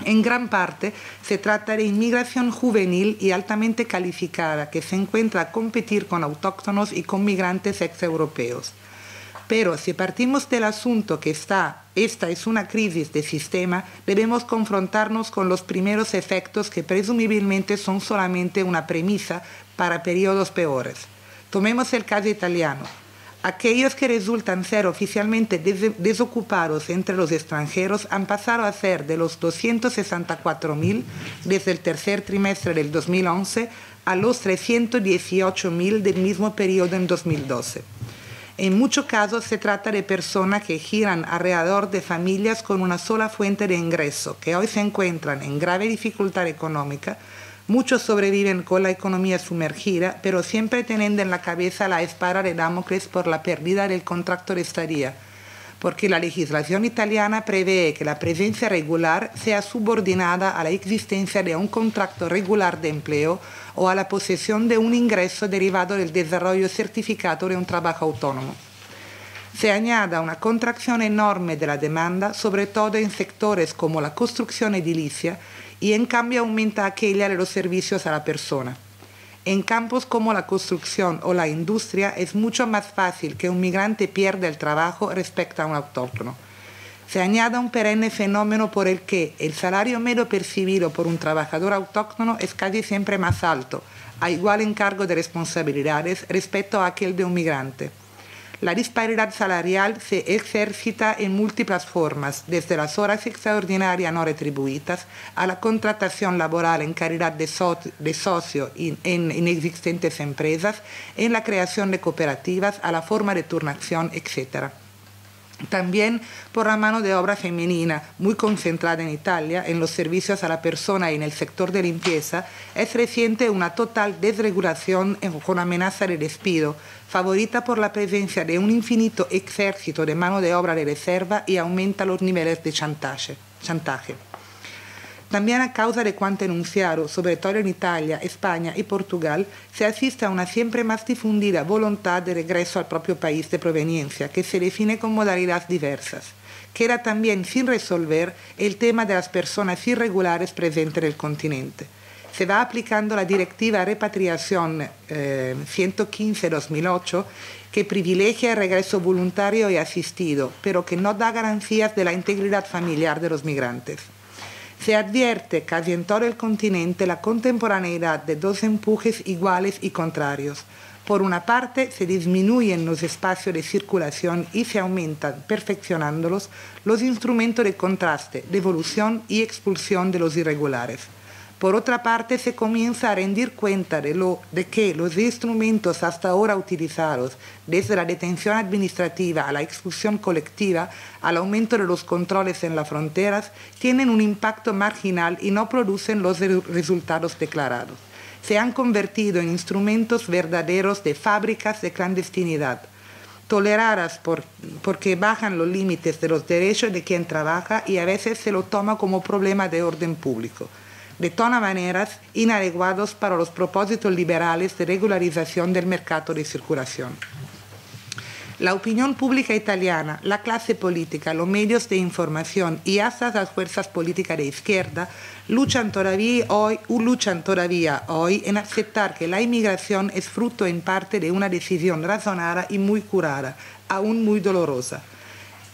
En gran parte se trata de inmigración juvenil y altamente calificada que se encuentra a competir con autóctonos y con migrantes exeuropeos. Pero si partimos del asunto que esta es una crisis de sistema, debemos confrontarnos con los primeros efectos que presumiblemente son solamente una premisa para periodos peores. Tomemos el caso italiano. Aquellos que resultan ser oficialmente desocupados entre los extranjeros han pasado a ser de los 264.000 desde el tercer trimestre del 2011 a los 318.000 del mismo periodo en 2012. En muchos casos se trata de personas que giran alrededor de familias con una sola fuente de ingreso, que hoy se encuentran en grave dificultad económica. Muchos sobreviven con la economía sumergida, pero siempre teniendo en la cabeza la espada de Damocles por la pérdida del contrato de estadía, porque la legislación italiana prevé que la presencia regular sea subordinada a la existencia de un contrato regular de empleo o a la posesión de un ingreso derivado del desarrollo certificado de un trabajo autónomo. Se añada una contracción enorme de la demanda, sobre todo en sectores como la construcción edilicia, y en cambio aumenta aquella de los servicios a la persona. En campos como la construcción o la industria es mucho más fácil que un migrante pierda el trabajo respecto a un autóctono. Se añada un perenne fenómeno por el que el salario medio percibido por un trabajador autóctono es casi siempre más alto, a igual encargo de responsabilidades respecto a aquel de un migrante. La disparidad salarial se ejercita en múltiples formas, desde las horas extraordinarias no retribuidas a la contratación laboral en calidad de socio en inexistentes empresas, en la creación de cooperativas, a la forma de turnación, etc. También por la mano de obra femenina, muy concentrada en Italia, en los servicios a la persona y en el sector de limpieza, es reciente una total desregulación con amenaza de despido, favorita por la presencia de un infinito ejército de mano de obra de reserva y aumenta los niveles de chantaje. También a causa de cuanto enunciado, sobre todo en Italia, España y Portugal, se asiste a una siempre más difundida voluntad de regreso al propio país de proveniencia, que se define con modalidades diversas. Queda también sin resolver el tema de las personas irregulares presentes en el continente. Se va aplicando la Directiva Repatriación 115/2008, que privilegia el regreso voluntario y asistido, pero que no da garantías de la integridad familiar de los migrantes. Se advierte casi en todo el continente la contemporaneidad de dos empujes iguales y contrarios. Por una parte, se disminuyen los espacios de circulación y se aumentan, perfeccionándolos, los instrumentos de contraste, devolución y expulsión de los irregulares. Por otra parte, se comienza a rendir cuenta de que los instrumentos hasta ahora utilizados, desde la detención administrativa a la expulsión colectiva, al aumento de los controles en las fronteras, tienen un impacto marginal y no producen los resultados declarados. Se han convertido en instrumentos verdaderos de fábricas de clandestinidad, toleradas porque bajan los límites de los derechos de quien trabaja y a veces se lo toma como problema de orden público, de todas maneras inadecuados para los propósitos liberales de regularización del mercado de circulación. La opinión pública italiana, la clase política, los medios de información y hasta las fuerzas políticas de izquierda luchan todavía hoy en aceptar que la inmigración es fruto en parte de una decisión razonada y muy curada, aún muy dolorosa.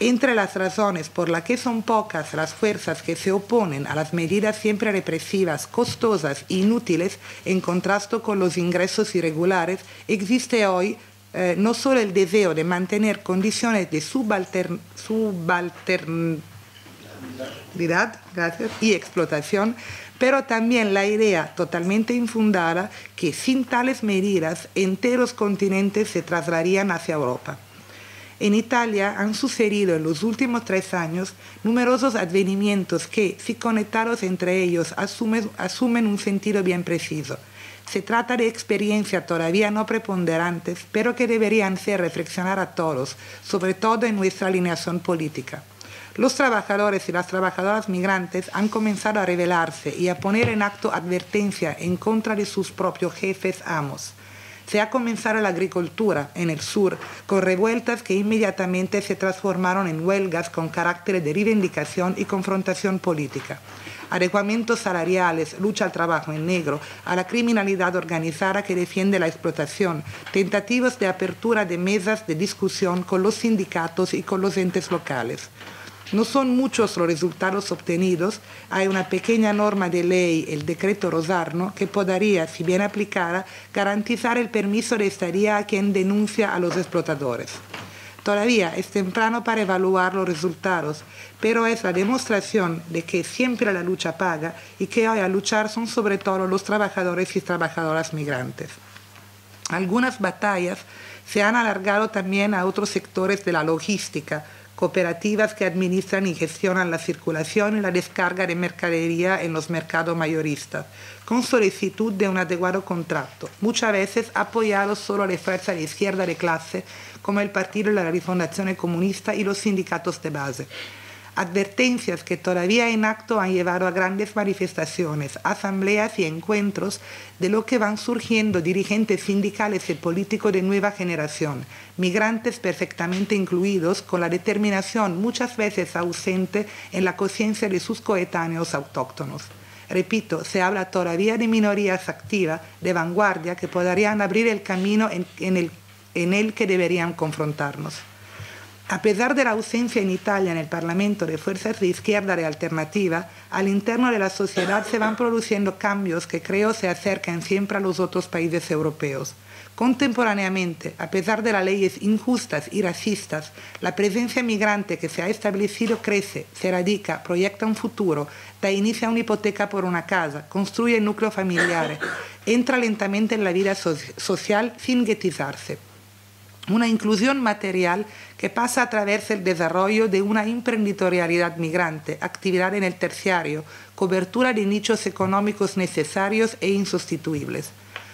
Entre las razones por las que son pocas las fuerzas que se oponen a las medidas siempre represivas, costosas e inútiles, en contraste con los ingresos irregulares, existe hoy no solo el deseo de mantener condiciones de subalternidad y explotación, pero también la idea totalmente infundada que sin tales medidas enteros continentes se trasladarían hacia Europa. En Italia han sucedido en los últimos 3 años numerosos advenimientos que, si conectados entre ellos, asumen un sentido bien preciso. Se trata de experiencias todavía no preponderantes, pero que deberían hacer reflexionar a todos, sobre todo en nuestra alineación política. Los trabajadores y las trabajadoras migrantes han comenzado a rebelarse y a poner en acto advertencia en contra de sus propios jefes amos. Se ha comenzado la agricultura en el sur, con revueltas que inmediatamente se transformaron en huelgas con carácter de reivindicación y confrontación política. Adecuamientos salariales, lucha al trabajo en negro, a la criminalidad organizada que defiende la explotación, tentativos de apertura de mesas de discusión con los sindicatos y con los entes locales. No son muchos los resultados obtenidos. Hay una pequeña norma de ley, el Decreto Rosarno, que podría, si bien aplicada, garantizar el permiso de estadía a quien denuncia a los explotadores. Todavía es temprano para evaluar los resultados, pero es la demostración de que siempre la lucha paga y que hoy a luchar son sobre todo los trabajadores y trabajadoras migrantes. Algunas batallas se han alargado también a otros sectores de la logística, cooperativas que administran y gestionan la circulación y la descarga de mercadería en los mercados mayoristas, con solicitud de un adecuado contrato, muchas veces apoyados solo a la fuerza de izquierda de clase, como el Partido de la Refundazione Comunista y los sindicatos de base. Advertencias que todavía en acto han llevado a grandes manifestaciones, asambleas y encuentros de lo que van surgiendo dirigentes sindicales y políticos de nueva generación, migrantes perfectamente incluidos, con la determinación muchas veces ausente en la conciencia de sus coetáneos autóctonos. Repito, se habla todavía de minorías activas, de vanguardia, que podrían abrir el camino en el que deberían confrontarnos. A pesar de la ausencia en Italia en el Parlamento de fuerzas de izquierda de alternativa, al interno de la sociedad se van produciendo cambios que creo se acercan siempre a los otros países europeos. Contemporáneamente, a pesar de las leyes injustas y racistas, la presencia migrante que se ha establecido crece, se radica, proyecta un futuro, da inicio a una hipoteca por una casa, construye el núcleo familiar, entra lentamente en la vida social sin guetizarse. Una inclusión material que pasa a través del desarrollo de una emprenditorialidad migrante, actividad en el terciario, cobertura de nichos económicos necesarios e insustituibles.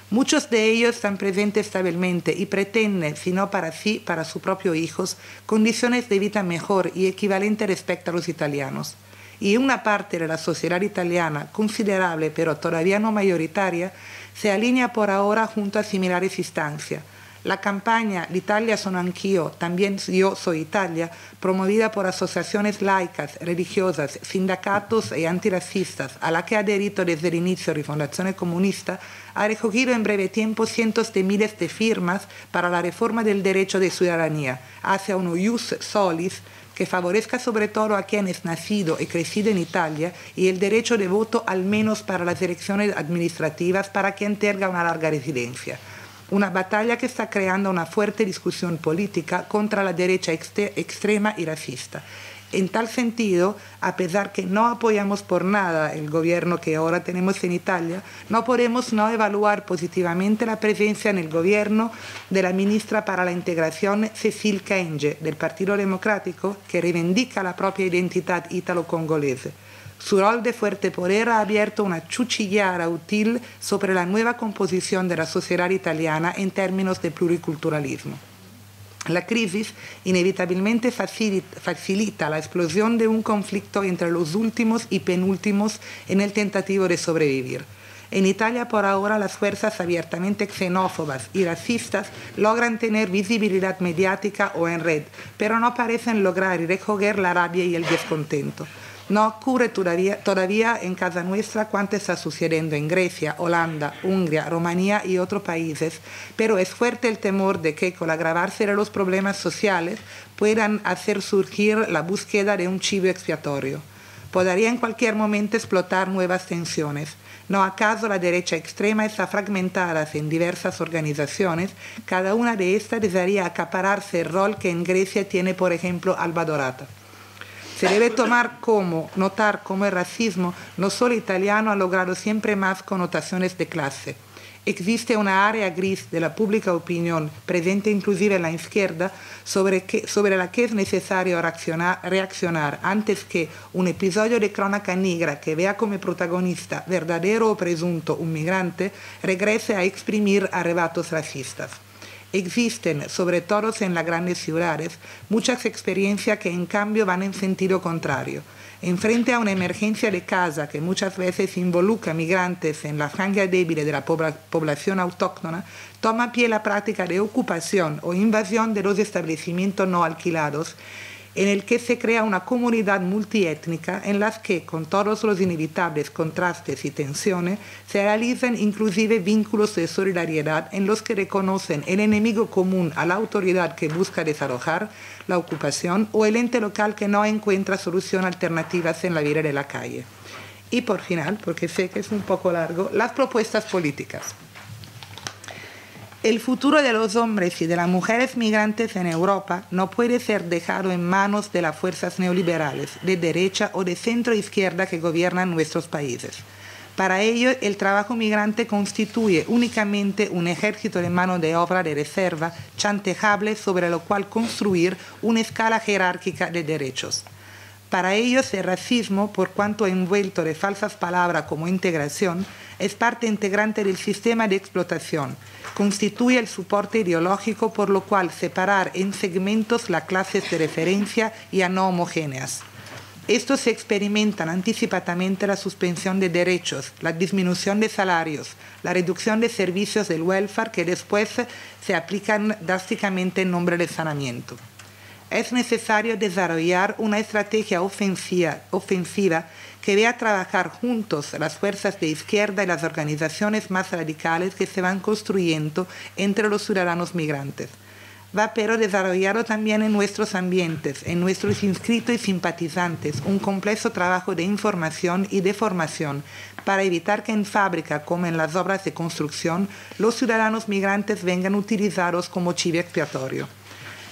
Muchos de ellos están presentes establemente y pretenden, si no para sí, para sus propios hijos, condiciones de vida mejor y equivalente respecto a los italianos. Y una parte de la sociedad italiana, considerable pero todavía no mayoritaria, se alinea por ahora junto a similares instancias. La campaña L'Italia sono anch'io, también yo soy Italia, promovida por asociaciones laicas, religiosas, sindicatos y antirracistas, a la que ha adherido desde el inicio Rifondazione Comunista, ha recogido en breve tiempo cientos de miles de firmas para la reforma del derecho de ciudadanía, hacia un ius solis que favorezca sobre todo a quienes nacido y crecido en Italia y el derecho de voto al menos para las elecciones administrativas para quien tenga una larga residencia. Una batalla que está creando una fuerte discusión política contra la derecha extrema y racista. En tal sentido, a pesar que no apoyamos por nada el gobierno que ahora tenemos en Italia, no podemos no evaluar positivamente la presencia en el gobierno de la ministra para la integración Cecilia Kenge, del Partido Democrático, que reivindica la propia identidad ítalo-congolese. Su rol de fuerte poder ha abierto una cuchillada útil sobre la nueva composición de la sociedad italiana en términos de pluriculturalismo. La crisis inevitabilmente facilita la explosión de un conflicto entre los últimos y penúltimos en el tentativo de sobrevivir. En Italia, por ahora, las fuerzas abiertamente xenófobas y racistas logran tener visibilidad mediática o en red, pero no parecen lograr recoger la rabia y el descontento. No ocurre todavía en casa nuestra cuánto está sucediendo en Grecia, Holanda, Hungría, Rumanía y otros países, pero es fuerte el temor de que con agravarse de los problemas sociales puedan hacer surgir la búsqueda de un chivo expiatorio. Podría en cualquier momento explotar nuevas tensiones. ¿No acaso la derecha extrema está fragmentada en diversas organizaciones? Cada una de estas desearía acapararse el rol que en Grecia tiene, por ejemplo, Alba Dorata. Se debe notar cómo el racismo, no solo italiano, ha logrado siempre más connotaciones de clase. Existe una área gris de la pública opinión, presente inclusive en la izquierda, sobre la que es necesario reaccionar antes que un episodio de crónica negra que vea como protagonista, verdadero o presunto, un migrante, regrese a exprimir arrebatos racistas. Existen, sobre todo en las grandes ciudades, muchas experiencias que en cambio van en sentido contrario. Enfrente a una emergencia de casa que muchas veces involucra migrantes en la franja débil de la población autóctona, toma pie la práctica de ocupación o invasión de los establecimientos no alquilados, en el que se crea una comunidad multiétnica en la que, con todos los inevitables contrastes y tensiones, se realizan inclusive vínculos de solidaridad en los que reconocen el enemigo común a la autoridad que busca desalojar la ocupación o el ente local que no encuentra solución alternativas en la vida de la calle. Y por final, porque sé que es un poco largo, las propuestas políticas. El futuro de los hombres y de las mujeres migrantes en Europa no puede ser dejado en manos de las fuerzas neoliberales, de derecha o de centro-izquierda que gobiernan nuestros países. Para ello, el trabajo migrante constituye únicamente un ejército de mano de obra de reserva, chantajable, sobre lo cual construir una escala jerárquica de derechos. Para ellos, el racismo, por cuanto envuelto de falsas palabras como integración, es parte integrante del sistema de explotación. Constituye el soporte ideológico por lo cual separar en segmentos las clases de referencia ya no homogéneas. Estos se experimentan anticipadamente la suspensión de derechos, la disminución de salarios, la reducción de servicios del welfare que después se aplican drásticamente en nombre del saneamiento. Es necesario desarrollar una estrategia ofensiva que vea trabajar juntos las fuerzas de izquierda y las organizaciones más radicales que se van construyendo entre los ciudadanos migrantes. Va pero desarrollado también en nuestros ambientes, en nuestros inscritos y simpatizantes, un complejo trabajo de información y de formación para evitar que en fábrica, como en las obras de construcción, los ciudadanos migrantes vengan utilizados como chivo expiatorio.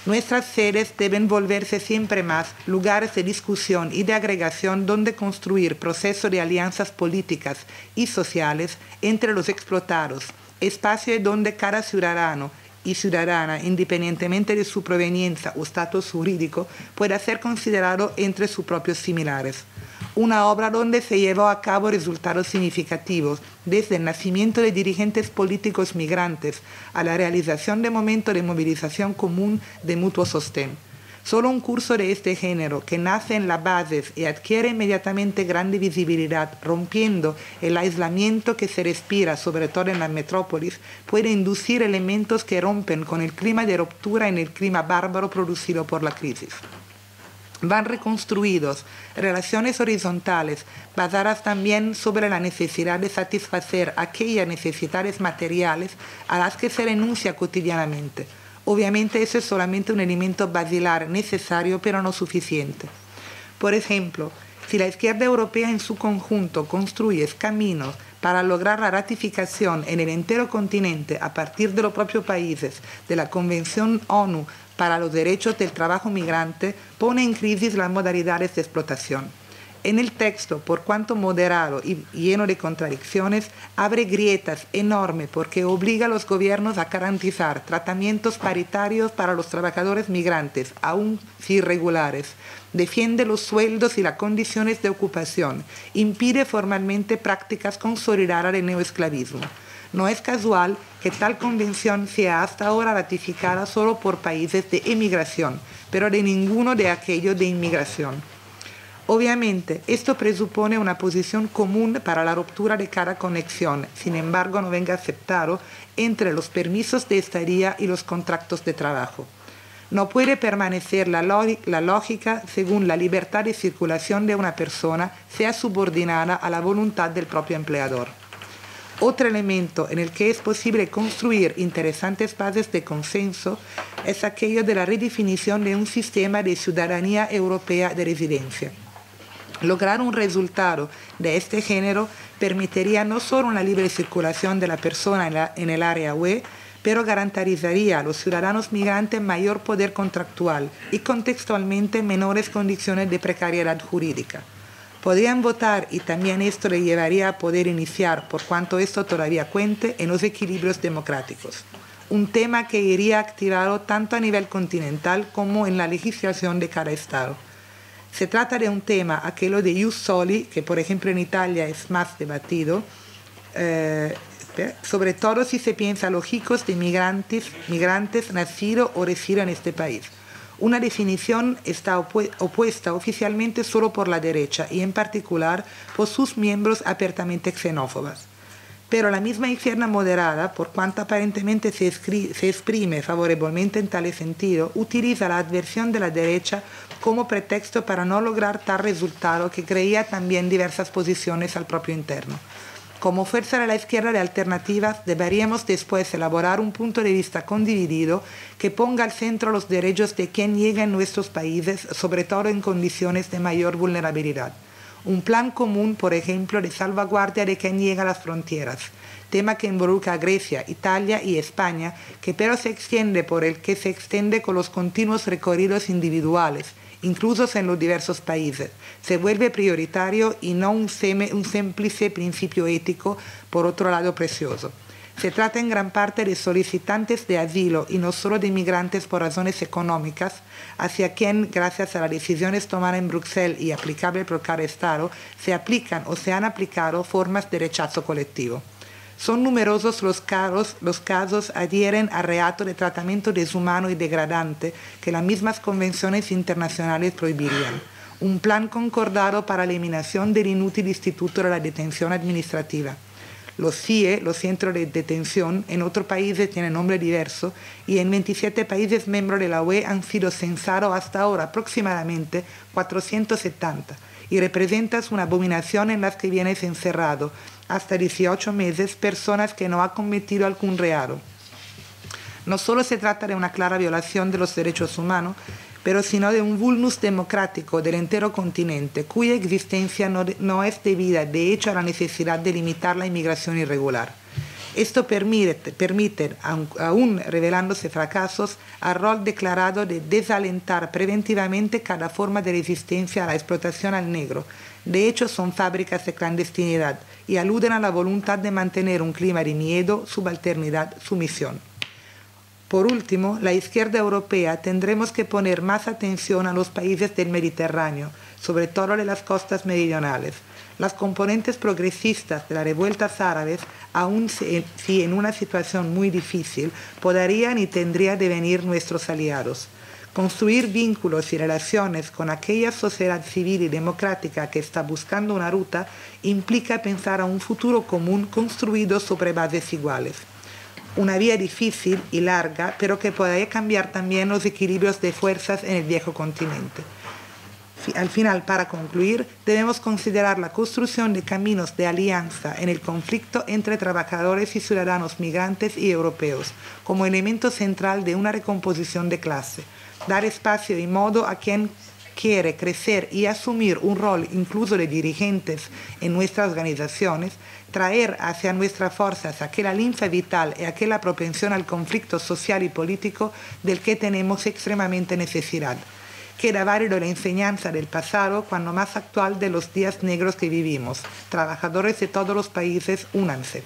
Nuestras sedes deben volverse siempre más lugares de discusión y de agregación donde construir procesos de alianzas políticas y sociales entre los explotados, espacios donde cada ciudadano y ciudadana, independientemente de su proveniencia o estatus jurídico, pueda ser considerado entre sus propios similares. Una obra donde se llevó a cabo resultados significativos, desde el nacimiento de dirigentes políticos migrantes a la realización de momentos de movilización común de mutuo sostén. Solo un curso de este género, que nace en las bases y adquiere inmediatamente grande visibilidad, rompiendo el aislamiento que se respira, sobre todo en las metrópolis, puede inducir elementos que rompen con el clima de ruptura en el clima bárbaro producido por la crisis. Van reconstruidos relaciones horizontales basadas también sobre la necesidad de satisfacer aquellas necesidades materiales a las que se renuncia cotidianamente. Obviamente eso es solamente un elemento basilar necesario, pero no suficiente. Por ejemplo, si la izquierda europea en su conjunto construye caminos para lograr la ratificación en el entero continente, a partir de los propios países, de la Convención ONU para los Derechos del Trabajo Migrante, pone en crisis las modalidades de explotación. En el texto, por cuanto moderado y lleno de contradicciones, abre grietas enormes porque obliga a los gobiernos a garantizar tratamientos paritarios para los trabajadores migrantes, aun si irregulares. Defiende los sueldos y las condiciones de ocupación. Impide formalmente prácticas consolidadas de neoesclavismo. No es casual que tal convención sea hasta ahora ratificada solo por países de emigración, pero de ninguno de aquellos de inmigración. Obviamente, esto presupone una posición común para la ruptura de cada conexión, sin embargo no venga aceptado entre los permisos de estadía y los contratos de trabajo. No puede permanecer la lógica según la libertad de circulación de una persona sea subordinada a la voluntad del propio empleador. Otro elemento en el que es posible construir interesantes bases de consenso es aquello de la redefinición de un sistema de ciudadanía europea de residencia. Lograr un resultado de este género permitiría no solo una libre circulación de la persona en el área UE, pero garantizaría a los ciudadanos migrantes mayor poder contractual y contextualmente menores condiciones de precariedad jurídica. Podrían votar, y también esto le llevaría a poder iniciar, por cuanto esto todavía cuente, en los equilibrios democráticos. Un tema que iría activado tanto a nivel continental como en la legislación de cada Estado. Se trata de un tema, aquello de ius soli, que por ejemplo en Italia es más debatido, sobre todo si se piensa los hijos de migrantes nacidos o residen en este país. Una definición está opuesta oficialmente solo por la derecha y en particular por sus miembros abiertamente xenófobas. Pero la misma izquierda moderada, por cuanto aparentemente se exprime favorablemente en tal sentido, utiliza la adversión de la derecha como pretexto para no lograr tal resultado que creía también diversas posiciones al propio interno. Como fuerza de la izquierda de alternativas, deberíamos después elaborar un punto de vista condividido que ponga al centro los derechos de quien llega a nuestros países, sobre todo en condiciones de mayor vulnerabilidad. Un plan común, por ejemplo, de salvaguardia de quien llega a las fronteras, tema que involucra a Grecia, Italia y España, que pero se extiende por el que se extiende con los continuos recorridos individuales inclusos en los diversos países, se vuelve prioritario y no un simple principio ético, por otro lado precioso. Se trata en gran parte de solicitantes de asilo y no solo de inmigrantes por razones económicas, hacia quien, gracias a las decisiones tomadas en Bruselas y aplicables por cada Estado, se aplican o se han aplicado formas de rechazo colectivo. Son numerosos los casos adhieren al reato de tratamiento deshumano y degradante que las mismas convenciones internacionales prohibirían. Un plan concordado para la eliminación del inútil instituto de la detención administrativa. Los CIE, los centros de detención, en otros países tienen nombre diverso y en 27 países miembros de la UE han sido censados hasta ahora aproximadamente 470 y representan una abominación en las que viene encerrado hasta 18 meses personas que no han cometido algún reato. No solo se trata de una clara violación de los derechos humanos, pero sino de un vulnus democrático del entero continente, cuya existencia no es debida, de hecho, a la necesidad de limitar la inmigración irregular. Esto permite, aún revelándose fracasos, al rol declarado de desalentar preventivamente cada forma de resistencia a la explotación al negro. De hecho, son fábricas de clandestinidad y aluden a la voluntad de mantener un clima de miedo, subalternidad, sumisión. Por último, la izquierda europea tendremos que poner más atención a los países del Mediterráneo, sobre todo de las costas meridionales. Las componentes progresistas de las revueltas árabes, aun si en una situación muy difícil, podrían y tendrían de venir nuestros aliados. Construir vínculos y relaciones con aquella sociedad civil y democrática que está buscando una ruta implica pensar a un futuro común construido sobre bases iguales. Una vía difícil y larga, pero que podría cambiar también los equilibrios de fuerzas en el viejo continente. Al final, para concluir, debemos considerar la construcción de caminos de alianza en el conflicto entre trabajadores y ciudadanos migrantes y europeos, como elemento central de una recomposición de clase. Dar espacio y modo a quien quiere crecer y asumir un rol incluso de dirigentes en nuestras organizaciones, traer hacia nuestras fuerzas aquella linfa vital y aquella propensión al conflicto social y político del que tenemos extremadamente necesidad. Queda válido la enseñanza del pasado cuando más actual de los días negros que vivimos. Trabajadores de todos los países, únanse.